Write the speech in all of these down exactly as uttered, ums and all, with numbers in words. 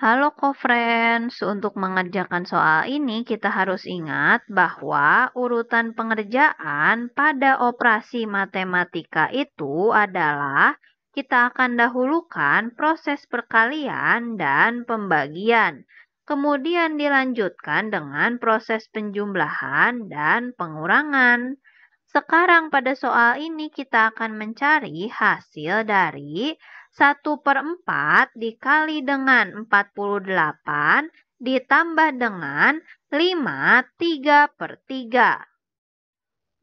Halo co-friends, untuk mengerjakan soal ini kita harus ingat bahwa urutan pengerjaan pada operasi matematika itu adalah kita akan dahulukan proses perkalian dan pembagian, kemudian dilanjutkan dengan proses penjumlahan dan pengurangan. Sekarang pada soal ini kita akan mencari hasil dari satu per empat dikali dengan empat puluh delapan ditambah dengan lima tiga per tiga.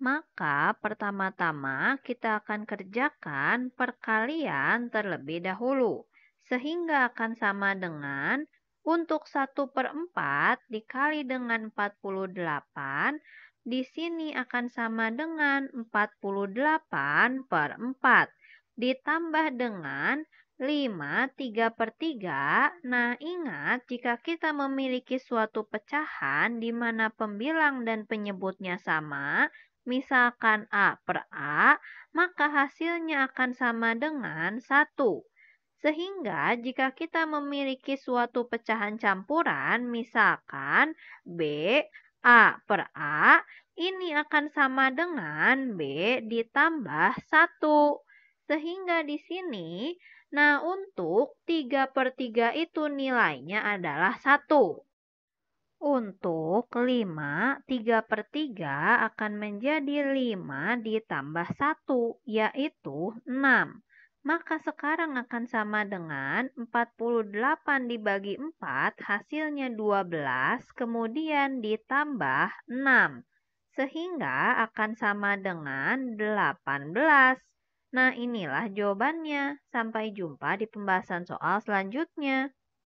Maka pertama-tama kita akan kerjakan perkalian terlebih dahulu. Sehingga akan sama dengan untuk satu per empat dikali dengan empat puluh delapan. Di sini akan sama dengan empat puluh delapan per empat. Ditambah dengan lima tiga per tiga. Nah, ingat jika kita memiliki suatu pecahan di mana pembilang dan penyebutnya sama, misalkan A per A, maka hasilnya akan sama dengan satu. Sehingga jika kita memiliki suatu pecahan campuran, misalkan B, A per A, ini akan sama dengan B ditambah satu. Sehingga di sini, nah untuk tiga per tiga itu nilainya adalah satu. Untuk lima, tiga per tiga akan menjadi lima ditambah satu, yaitu enam. Maka sekarang akan sama dengan empat puluh delapan dibagi empat, hasilnya dua belas, kemudian ditambah enam. Sehingga akan sama dengan delapan belas. Nah, inilah jawabannya. Sampai jumpa di pembahasan soal selanjutnya.